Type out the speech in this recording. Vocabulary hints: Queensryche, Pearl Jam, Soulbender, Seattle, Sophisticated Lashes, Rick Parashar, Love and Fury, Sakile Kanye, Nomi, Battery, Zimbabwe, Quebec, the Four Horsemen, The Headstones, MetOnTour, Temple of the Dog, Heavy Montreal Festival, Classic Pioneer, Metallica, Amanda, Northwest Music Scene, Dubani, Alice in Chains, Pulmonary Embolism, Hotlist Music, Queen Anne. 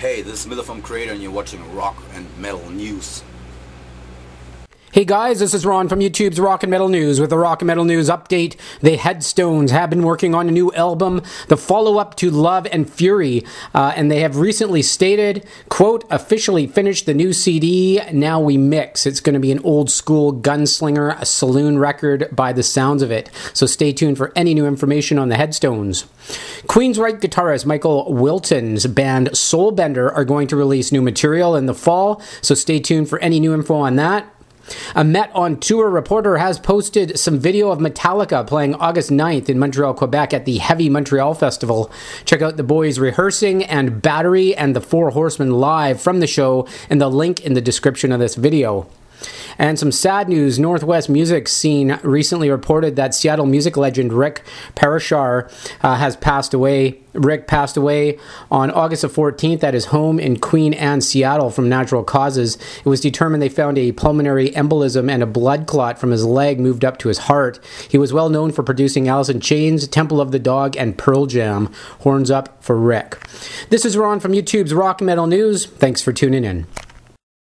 Hey, this is Millerform Creator and you're watching Rock and Metal News. Hey guys, this is Ron from YouTube's Rock and Metal News with the Rock and Metal News update. The Headstones have been working on a new album, the follow-up to Love and Fury, and they have recently stated, quote, officially finished the new CD, now we mix. It's going to be an old-school gunslinger, a saloon record by the sounds of it. So stay tuned for any new information on the Headstones. Queensryche guitarist Michael Wilton's band Soulbender are going to release new material in the fall, so stay tuned for any new info on that. A Met on Tour reporter has posted some video of Metallica playing August 9th in Montreal, Quebec at the Heavy Montreal Festival. Check out the boys rehearsing and Battery and the Four Horsemen live from the show and the link in the description of this video. And some sad news, Northwest Music Scene recently reported that Seattle music legend Rick Parashar has passed away. Rick passed away on August the 14th at his home in Queen Anne, Seattle from natural causes. It was determined they found a pulmonary embolism and a blood clot from his leg moved up to his heart. He was well known for producing Alice in Chains, Temple of the Dog, and Pearl Jam. Horns up for Rick. This is Ron from YouTube's Rock Metal News. Thanks for tuning in.